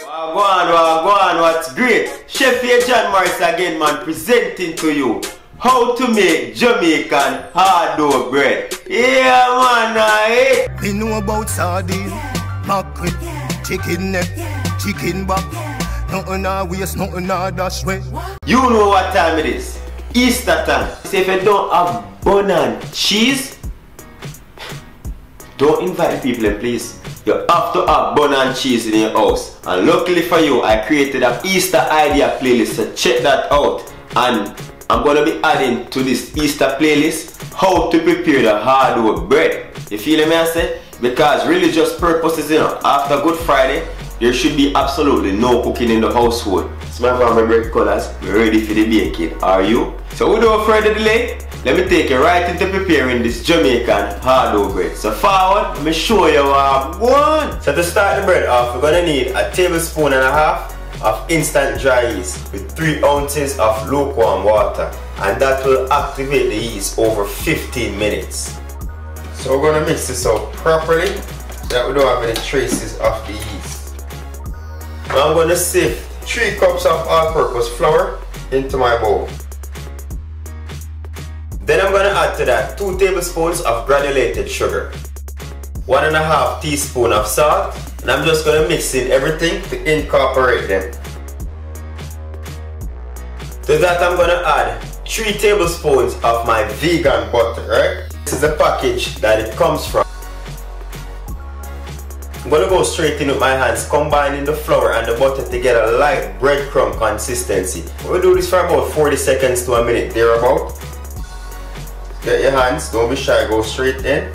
Wagwan, what's great? Chef here, John Morris again, man, presenting to you how to make Jamaican hard-dough bread. Yeah, man, we know about sardine, mackerel, chicken neck, chicken back, nothing a waste, nothing a dash way. You know what time it is, Easter time. So if you don't have bun and cheese, don't invite people, please. You have to have bun and cheese in your house, and luckily for you I created an Easter idea playlist, so check that out. And I'm gonna be adding to this Easter playlist how to prepare the hard-dough bread, you feel me I say? Because religious purposes, you know, after Good Friday there should be absolutely no cooking in the household. Smell from my bread colors, we're ready for the baking, are you? So without further delay, let me take you right into preparing this Jamaican hard-dough bread. So forward, let me show you what I want. So to start the bread off, we're gonna need a tablespoon and a half of instant dry yeast with 3 ounces of lukewarm water, and that will activate the yeast over 15 minutes. So we're gonna mix this up properly so that we don't have any traces of the yeast. Now I'm gonna sift 3 cups of all-purpose flour into my bowl. Then I'm going to add to that 2 tablespoons of granulated sugar, 1½ teaspoon of salt, and I'm just going to mix in everything to incorporate them. To that I'm going to add 3 tablespoons of my vegan butter, right? This is the package that it comes from. I'm going to go straight in with my hands, combining the flour and the butter to get a light breadcrumb consistency. We'll do this for about 40 seconds to a minute, thereabout. Get your hands, don't be shy, go straight in.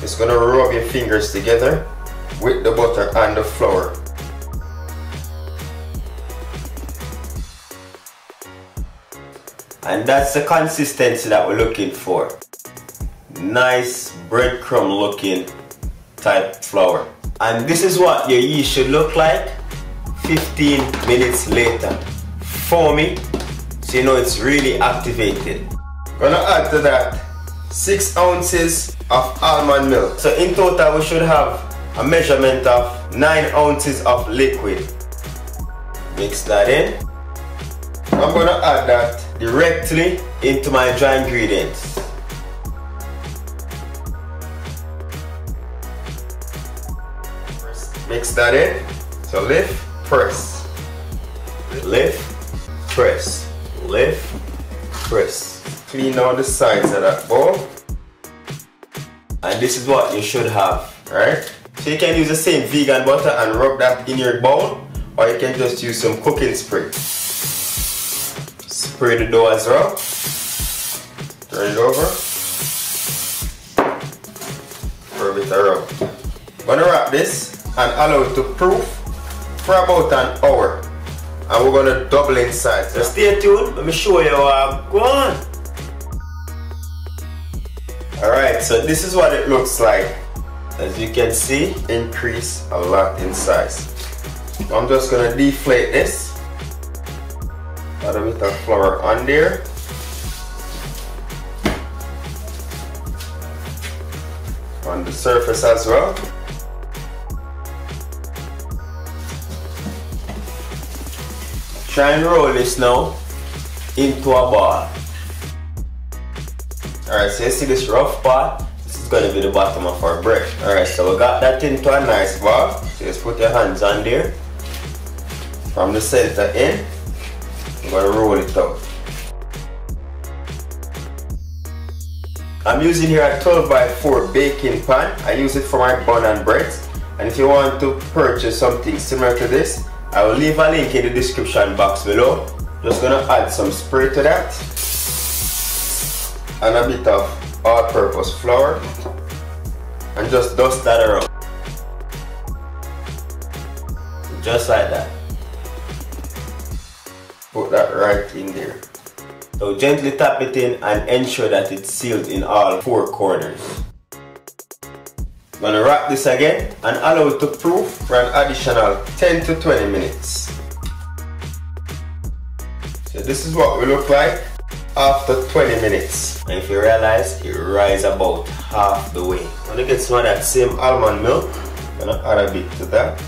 Just gonna rub your fingers together with the butter and the flour. And that's the consistency that we're looking for. Nice breadcrumb looking type flour. And this is what your yeast should look like 15 minutes later. Foamy, so you know it's really activated. Gonna add to that 6 ounces of almond milk. So in total we should have a measurement of 9 ounces of liquid. Mix that in. I'm gonna add that directly into my dry ingredients. Mix that in. So lift, press. Lift, press. Lift, press. Clean all the sides of that bowl, and this is what you should have, right? So you can use the same vegan butter and rub that in your bowl, or you can just use some cooking spray. Spray the dough as well. Turn it over. Curve it around. I'm gonna wrap this and allow it to proof for about an hour, and we're gonna double in size. So stay tuned. Let me show you how I'm going. Alright, so this is what it looks like. As you can see, increase a lot in size. I'm just gonna deflate this. Add a bit of flour on there. On the surface as well. Try and roll this now into a ball. Alright, so you see this rough part? This is going to be the bottom of our bread. Alright, so we got that into a nice ball. So just put your hands on there. From the center in, I'm going to roll it out. I'm using here a 12x4 baking pan. I use it for my bun and breads. And if you want to purchase something similar to this, I will leave a link in the description box below. Just going to add some spray to that. And a bit of all-purpose flour, and just dust that around, just like that. Put that right in there. So gently tap it in and ensure that it's sealed in all 4 corners. I'm gonna wrap this again and allow it to proof for an additional 10 to 20 minutes. So this is what we look like after 20 minutes, and if you realize it rise about half the way. I'm gonna get some of that same almond milk, gonna add a bit to that.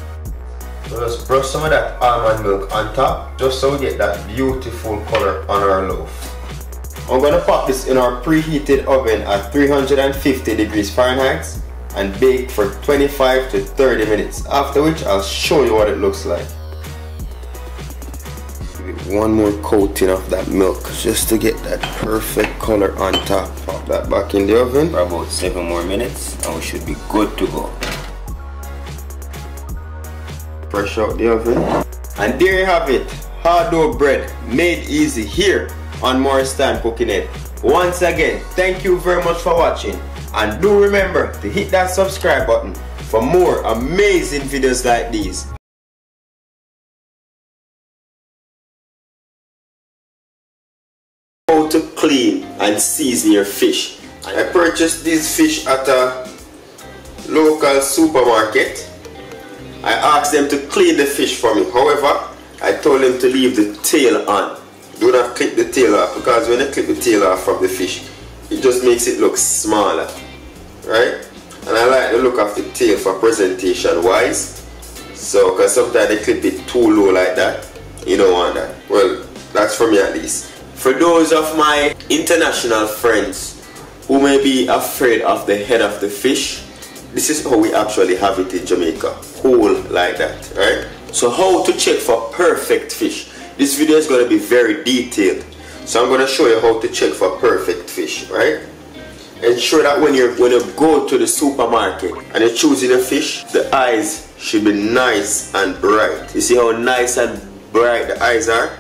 So just brush some of that almond milk on top, just so we get that beautiful color on our loaf. I'm going to pop this in our preheated oven at 350 degrees Fahrenheit and bake for 25 to 30 minutes, after which I'll show you what it looks like. Give it one more coating of that milk just to get that perfect color on top. Pop that back in the oven for about 7 more minutes and we should be good to go. Fresh out the oven. And there you have it, hard-dough bread made easy here on Morris Time Cooking It. Once again, thank you very much for watching, and do remember to hit that subscribe button for more amazing videos like these. How to clean and season your fish. I purchased these fish at a local supermarket. I asked them to clean the fish for me, however, I told them to leave the tail on. Do not clip the tail off, because when you clip the tail off of the fish, it just makes it look smaller, right? And I like the look of the tail for presentation wise. So, because sometimes they clip it too low like that, you don't want that. Well, that's for me at least. For those of my international friends who may be afraid of the head of the fish, this is how we actually have it in Jamaica, whole like that, right? So how to check for perfect fish. This video is going to be very detailed, so I'm going to show you how to check for perfect fish, right? Ensure that when you go to the supermarket and you're choosing a fish, the eyes should be nice and bright. You see how nice and bright the eyes are?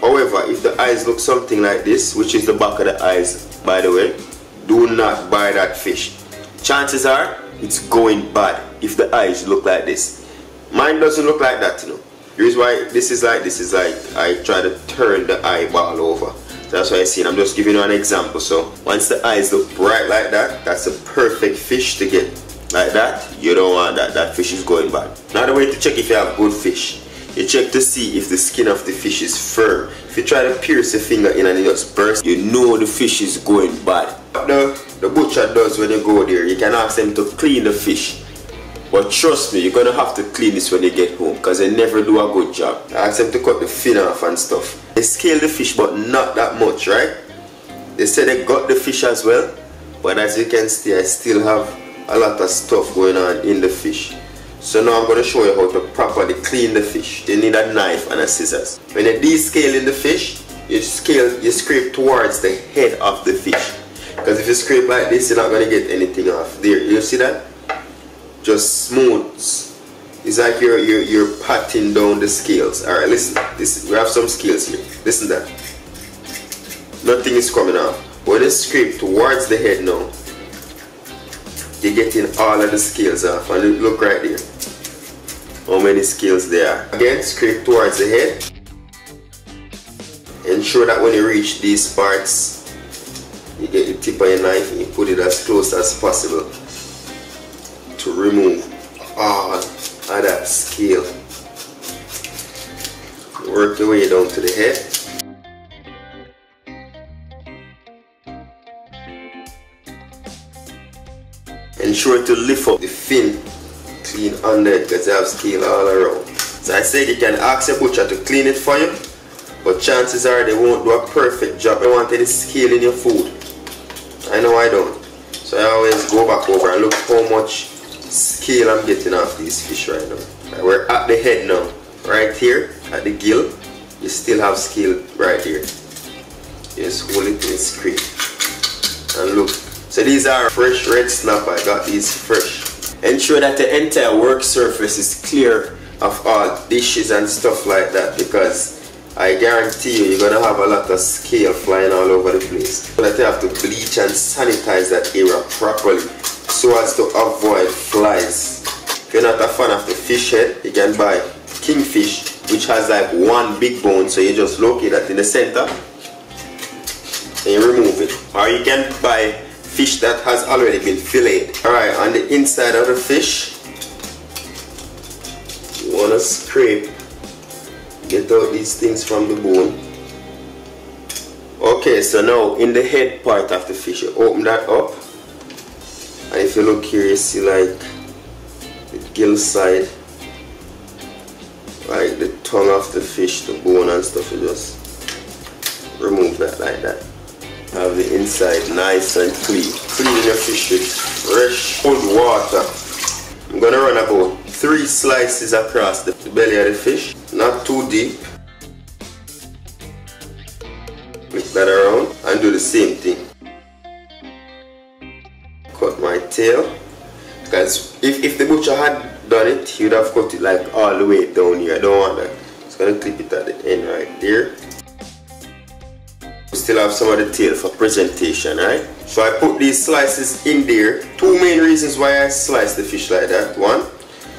However, if the eyes look something like this, which is the back of the eyes, by the way, do not buy that fish. Chances are, it's going bad if the eyes look like this. Mine doesn't look like that, you know. The reason why this is like I try to turn the eyeball over. That's what I see. I'm just giving you an example. So once the eyes look bright like that, that's a perfect fish to get. Like that, you don't want that. That fish is going bad. Another way to check if you have good fish, you check to see if the skin of the fish is firm. If you try to pierce your finger in and it just bursts, you know the fish is going bad. The butcher does when you go there, you can ask them to clean the fish. But trust me, you're going to have to clean this when you get home, because they never do a good job. I ask them to cut the fin off and stuff. They scale the fish, but not that much, right? They said they got the fish as well, but as you can see, I still have a lot of stuff going on in the fish. So now I'm going to show you how to properly clean the fish. You need a knife and a scissors. When you're descaling the fish, you scrape towards the head of the fish. Because if you scrape like this, you're not going to get anything off. There, you see that? Just smooth. It's like you're patting down the scales. Alright, listen. This, we have some scales here. Listen to that. Nothing is coming off. When you scrape towards the head now, you're getting all of the scales off. And look right there. How many scales there are. Again, scrape towards the head. Ensure that when you reach these parts, you get the tip of your knife and you put it as close as possible to remove all of that scale. Work your way down to the head. Ensure to lift up the fin clean under it, because they have scale all around. So I said you can ask your butcher to clean it for you, but chances are they won't do a perfect job. They want any scale in your food. I know I don't. So I always go back over and look how much scale I'm getting off these fish right now. Right, we're at the head now. Right here at the gill, you still have scale right here. Just hold it in scrape. And look. So these are fresh red snapper. I got these fresh. Ensure that the entire work surface is clear of all dishes and stuff like that, because I guarantee you, you're going to have a lot of scale flying all over the place. But you have to bleach and sanitize that area properly, so as to avoid flies. If you're not a fan of the fish head, you can buy kingfish, which has like one big bone, so you just locate that in the center and you remove it. Or you can buy fish that has already been filleted. Alright, on the inside of the fish, you want to scrape. Get out these things from the bone. Okay, so now in the head part of the fish, you open that up, and if you look here, you see like the gill side like the tongue of the fish, the bone and stuff, you just remove that like that. Have the inside nice and clean. Clean your fish with fresh cold water. I'm gonna run about 3 slices across the belly of the fish, not too deep. Flip that around and do the same thing. Cut my tail, because if the butcher had done it, he would have cut it like all the way down here. I don't want that. Just gonna clip it at the end right there. We still have some of the tail for presentation, right? So I put these slices in there. 2 main reasons why I slice the fish like that. 1,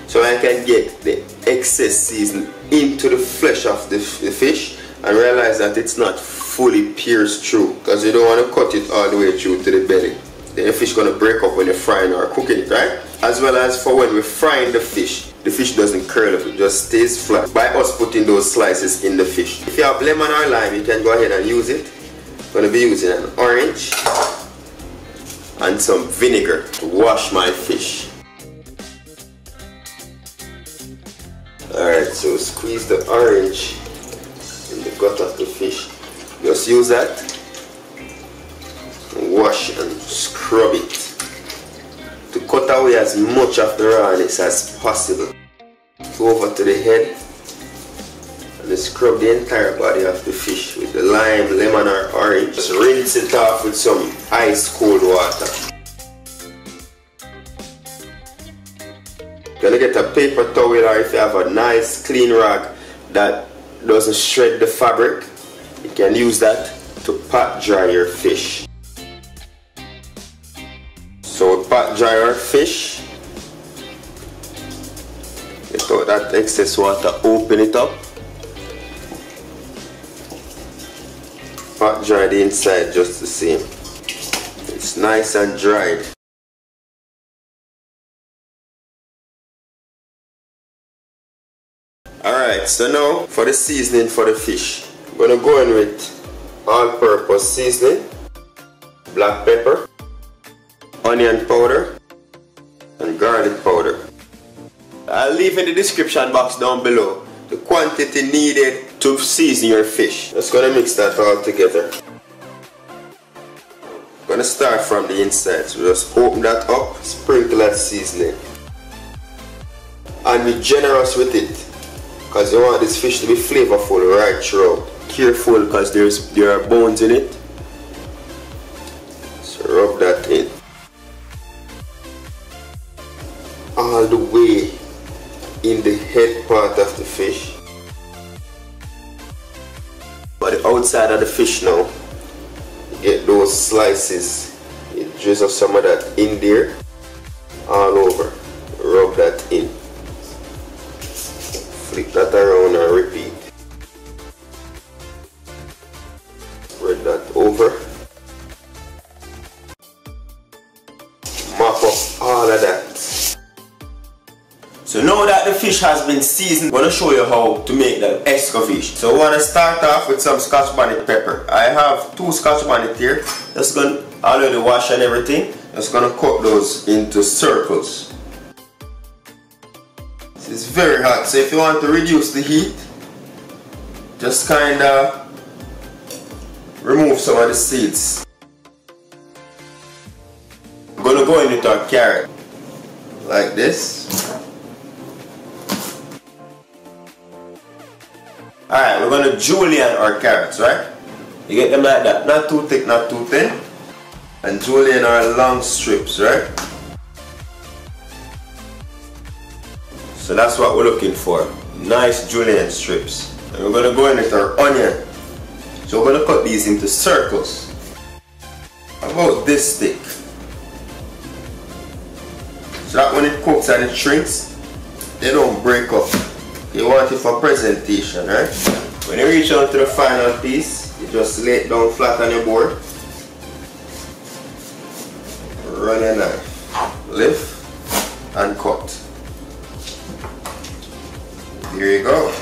so I can get the excess season into the flesh of the fish and realize that it's not fully pierced through, because you don't want to cut it all the way through to the belly. Then the fish gonna break up when you're frying or cooking it, right? As well as for when we're frying the fish doesn't curl up, it just stays flat by us putting those slices in the fish. If you have lemon or lime, you can go ahead and use it. I'm gonna be using an orange and some vinegar to wash my fish. Alright, so squeeze the orange in the gut of the fish. Just use that. Wash and scrub it to cut away as much of the rawness as possible. Go over to the head and scrub the entire body of the fish with the lime, lemon or orange. Just rinse it off with some ice cold water. You're gonna get a paper towel, or if you have a nice clean rag that doesn't shred the fabric, you can use that to pat dry your fish. So we pat dry our fish, get out that excess water, open it up, pat dry the inside just the same. It's nice and dried. Alright, so now for the seasoning for the fish. I'm going to go in with all-purpose seasoning, black pepper, onion powder and garlic powder. I'll leave in the description box down below the quantity needed to season your fish. Just gonna mix that all together. Gonna start from the inside, so just open that up, sprinkle that seasoning. And be generous with it, because you want this fish to be flavorful right throughout. Careful, because there are bones in it. So rub that in. All the way in the head part of the fish. But the outside of the fish now, you get those slices, you drizzle some of that in there, all over, rub that in, flip that around and repeat, spread that over, mop up all of that. So now that the fish has been seasoned, I'm going to show you how to make the escovitch. So I want to start off with some Scotch bonnet pepper. I have 2 Scotch bonnet here. Just going to already wash and everything. Just going to cut those into circles. This is very hot, so if you want to reduce the heat, just kind of remove some of the seeds. I'm going to go in with our carrot, like this. Alright, we're going to julienne our carrots, right? You get them like that, not too thick, not too thin. And julienne our long strips, right? So that's what we're looking for, nice julienne strips. And we're going to go in with our onion. So we're going to cut these into circles, about this thick. So that when it cooks and it shrinks, they don't break up. You want it for presentation, right? When you reach out to the final piece, you just lay it down flat on your board. Run your knife, lift and cut. There you go.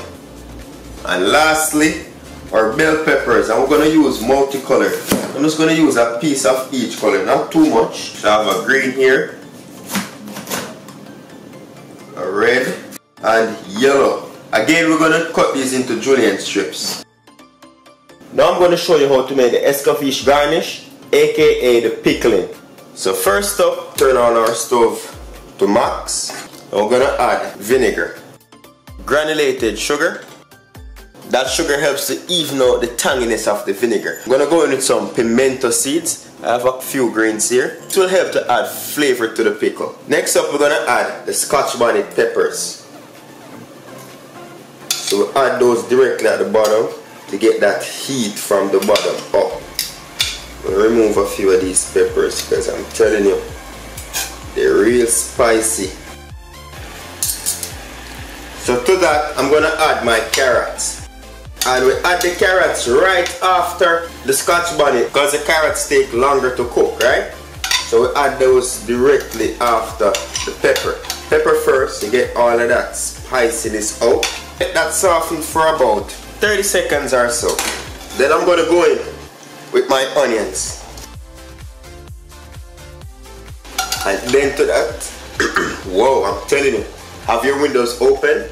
And lastly, our bell peppers, and we're going to use multicolored. I'm just going to use a piece of each color, not too much. So I have a green here, a red, and yellow. Again, we're going to cut these into julienne strips. Now I'm going to show you how to make the escovitch garnish, aka the pickling. So first up, turn on our stove to max. And we're going to add vinegar, granulated sugar. That sugar helps to even out the tanginess of the vinegar. I'm going to go in with some pimento seeds. I have a few grains here. It will help to add flavor to the pickle. Next up, we're going to add the Scotch bonnet peppers. So we'll add those directly at the bottom to get that heat from the bottom up. We'll remove a few of these peppers because I'm telling you, they're real spicy. So to that, I'm going to add my carrots. And we add the carrots right after the Scotch bonnet because the carrots take longer to cook, right? So we add those directly after the pepper. Pepper first to get all of that spiciness out. Let that soften for about 30 seconds or so. Then I'm going to go in with my onions. And then to that, whoa, I'm telling you, have your windows open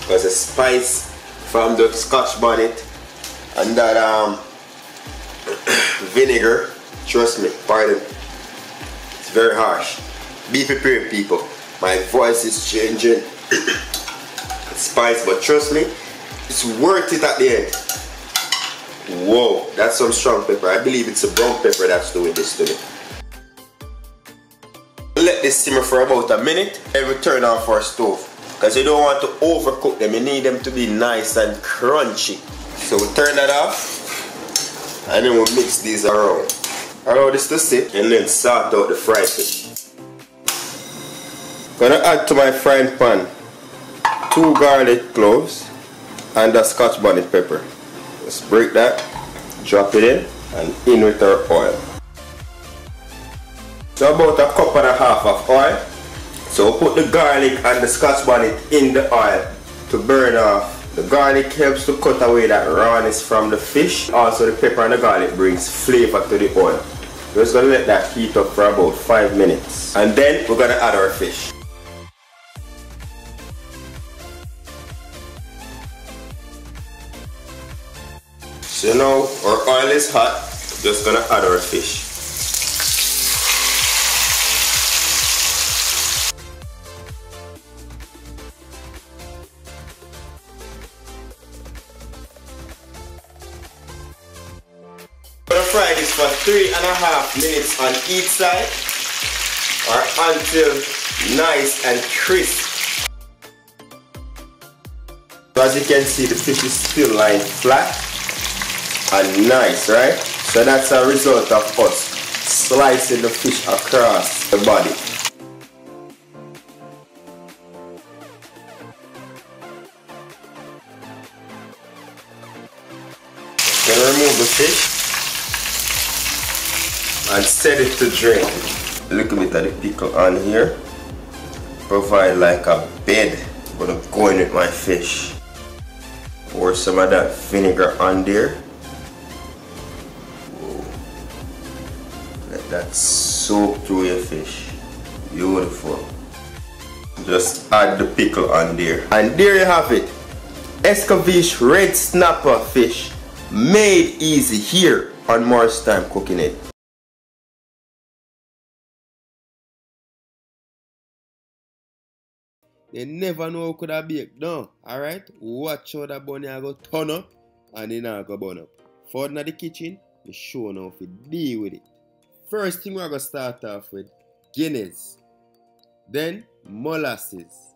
because the spice from the Scotch bonnet and that vinegar, trust me, pardon, it's very harsh. Be prepared, people. My voice is changing. It's spicy, but trust me, it's worth it at the end. Whoa, that's some strong pepper. I believe it's a brown pepper that's doing this to me. Let this simmer for about a minute and we turn off our stove, because you don't want to overcook them, you need them to be nice and crunchy. So we turn that off and then we'll mix these around. Allow this to sit and then sort out the fried fish. I'm going to add to my frying pan 2 garlic cloves and a Scotch bonnet pepper. Let's break that, drop it in, and in with our oil. So about a cup and a half of oil. So we'll put the garlic and the Scotch bonnet in the oil to burn off. The garlic helps to cut away that rawness from the fish. Also the pepper and the garlic brings flavor to the oil. We're just going to let that heat up for about 5 minutes. And then we're going to add our fish. So now our oil is hot, we're just going to add our fish. Fry this for 3.5 minutes on each side, or until nice and crisp. As you can see, the fish is still lying flat and nice, right? So that's a result of us slicing the fish across the body. Then remove the fish and set it to drain. A little bit of the pickle on here, provide like a bed. I'm gonna go in with my fish. Pour some of that vinegar on there. Whoa. Let that soak through your fish. Beautiful. Just add the pickle on there. And there you have it. Escovitch red snapper fish. Made easy here on Morris Time Cooking It. You never know how could I bake down, alright? Watch how the bun go turn up and then I go burn up. For the kitchen, we show now how to deal with it. First thing we're going to start off with, Guinness. Then, molasses.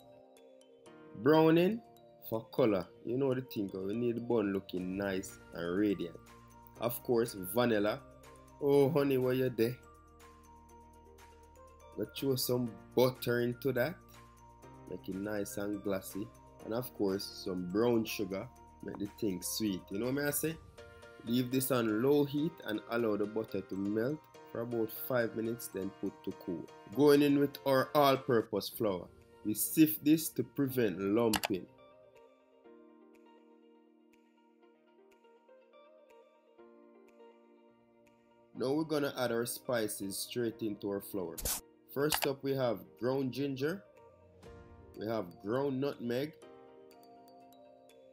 Browning for color. You know the thing, we need the bun looking nice and radiant. Of course, vanilla. Oh honey, where you there? Let's throw some butter into that. Make it nice and glassy, and of course some brown sugar, make the thing sweet. You know what I say? Leave this on low heat and allow the butter to melt for about 5 minutes, then put to cool. Going in with our all-purpose flour, we sift this to prevent lumping. Now we're gonna add our spices straight into our flour. First up we have ground ginger. We have ground nutmeg,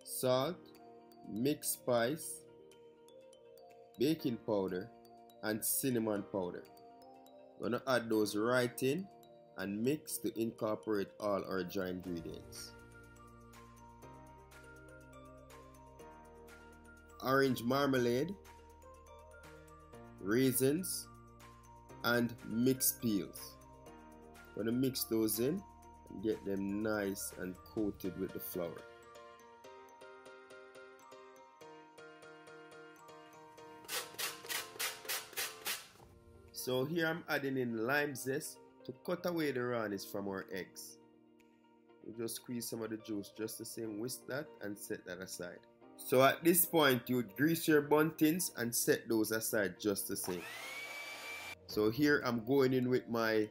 salt, mixed spice, baking powder, and cinnamon powder. Gonna add those right in and mix to incorporate all our dry ingredients. Orange marmalade, raisins, and mixed peels. Gonna mix those in and get them nice and coated with the flour. So here I'm adding in lime zest to cut away the rawness from our eggs. We'll just squeeze some of the juice just the same, whisk that and set that aside. So at this point you would grease your buntings and set those aside just the same. So here I'm going in with my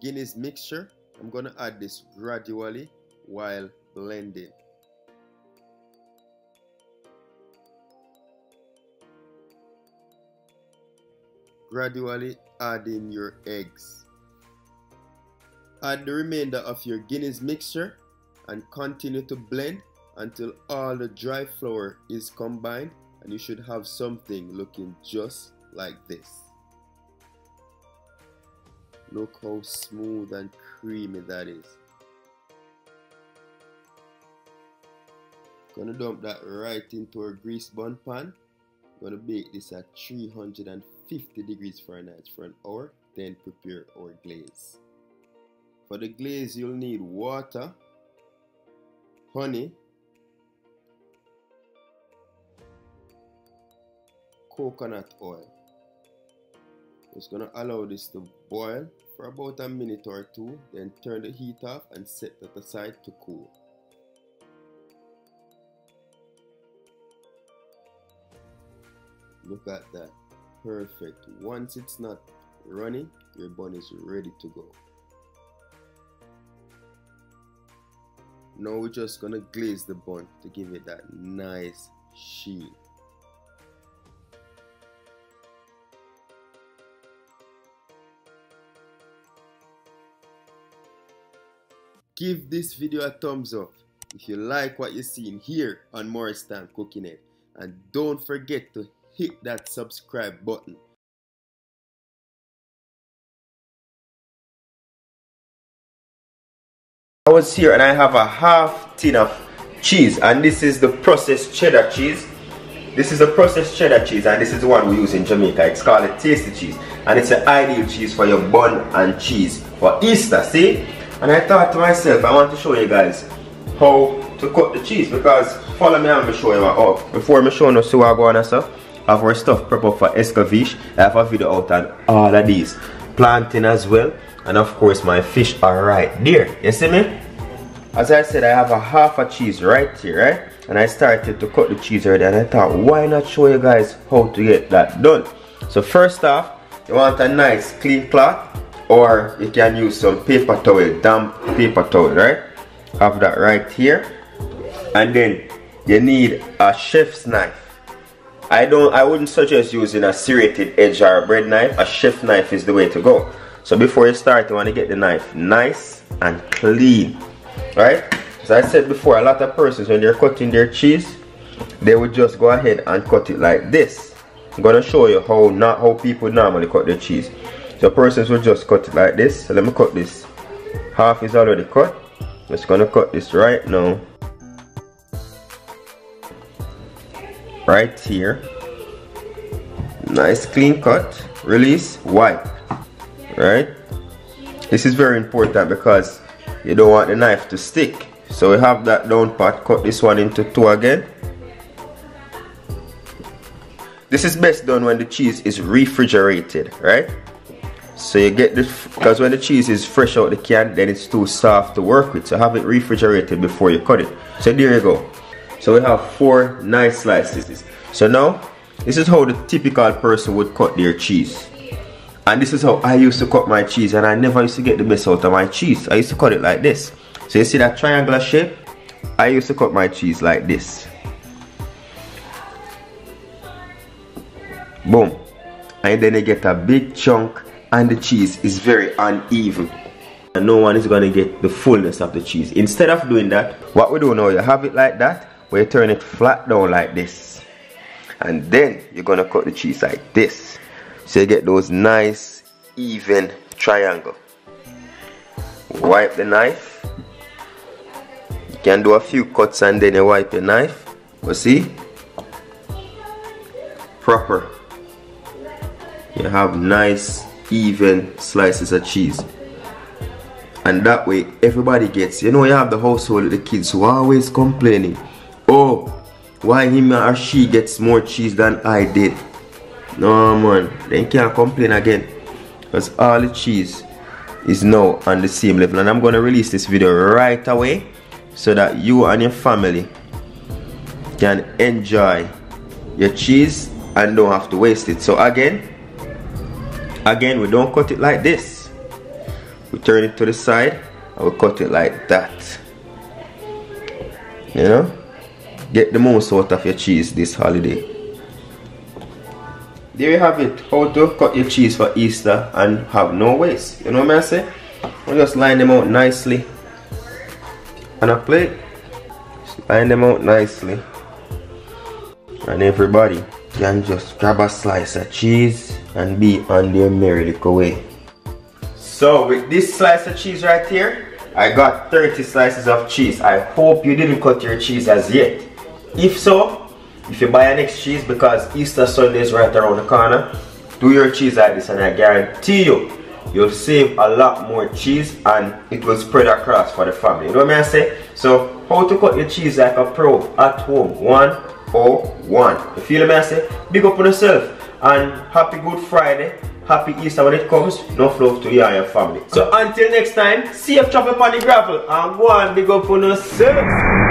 Guinness mixture. I'm gonna add this gradually while blending. Gradually add in your eggs. Add the remainder of your Guinness mixture and continue to blend until all the dry flour is combined, and you should have something looking just like this. Look how smooth and creamy that is. Gonna dump that right into our greased bun pan. Gonna bake this at 350 degrees Fahrenheit for an hour, then prepare our glaze. For the glaze you'll need water, honey, coconut oil. Just gonna allow this to boil for about a minute or two, then turn the heat off and set that aside to cool. Look at that, perfect. Once it's not running, your bun is ready to go. Now we're just gonna glaze the bun to give it that nice sheen. Give this video a thumbs up if you like what you're seeing here on Morris Time Cooking It, and don't forget to hit that subscribe button. I was here and I have a half tin of cheese, and this is the processed cheddar cheese. This is the processed cheddar cheese, and this is the one we use in Jamaica. It's called a tasty cheese, and it's an ideal cheese for your bun and cheese for Easter, see? And I thought to myself, I want to show you guys how to cut the cheese, because follow me and me show you what up. Before me show you see what I go on and stuff, I have our stuff prep up for Escovitch. I have a video out on all of these. Planting as well, and of course my fish are right there. You see me? As I said, I have a half a cheese right here, right? And I started to cut the cheese already, and I thought, why not show you guys how to get that done? So first off, you want a nice clean cloth, or you can use some paper towel, damp paper towel, right? Have that right here. And then you need a chef's knife. I wouldn't suggest using a serrated edge or a bread knife. A chef's knife is the way to go. So before you start, you want to get the knife nice and clean, right? As I said before, a lot of persons when they're cutting their cheese, they would just go ahead and cut it like this. I'm gonna show you how people normally cut their cheese. So persons will just cut it like this. So let me cut this. Half is already cut. I'm just gonna cut this right now. Right here. Nice clean cut. Release. Wipe. Right? This is very important because you don't want the knife to stick. So we have that down part. Cut this one into two again. This is best done when the cheese is refrigerated, right? So you get this, because when the cheese is fresh out the can, then it's too soft to work with. So have it refrigerated before you cut it. So there you go. So we have four nice slices. So now, this is how the typical person would cut their cheese. And this is how I used to cut my cheese, and I never used to get the mess out of my cheese. I used to cut it like this. So you see that triangular shape? I used to cut my cheese like this. Boom. And then you get a big chunk, and the cheese is very uneven and no one is going to get the fullness of the cheese. Instead of doing that, what we do now, you have it like that where you turn it flat down like this, and then you're gonna cut the cheese like this, so you get those nice even triangle. Wipe the knife. You can do a few cuts and then you wipe the knife. You see, proper, you have nice even slices of cheese. And that way everybody gets, you know, you have the household with the kids who are always complaining, oh, why him or she gets more cheese than I did. No man, they can't complain again, because all the cheese is now on the same level. And I'm going to release this video right away so that you and your family can enjoy your cheese and don't have to waste it. So again, we don't cut it like this. We turn it to the side and we cut it like that. You know, get the most out of your cheese this holiday. There you have it, how to cut your cheese for Easter and have no waste. You know what I say? We just line them out nicely on a plate. Just line them out nicely, and everybody can just grab a slice of cheese and be on their merry little way. So with this slice of cheese right here, I got 30 slices of cheese. I hope you didn't cut your cheese as yet. If so, if you buy an extra cheese because Easter Sunday is right around the corner, do your cheese like this and I guarantee you, you'll save a lot more cheese and it will spread across for the family. You know what I say? So how to cut your cheese like a pro at home 101. You feel me I say? Big up on yourself and happy Good Friday. Happy Easter when it comes. Enough love to you and your family. So until next time, see you chop up on the gravel and go and big up on us.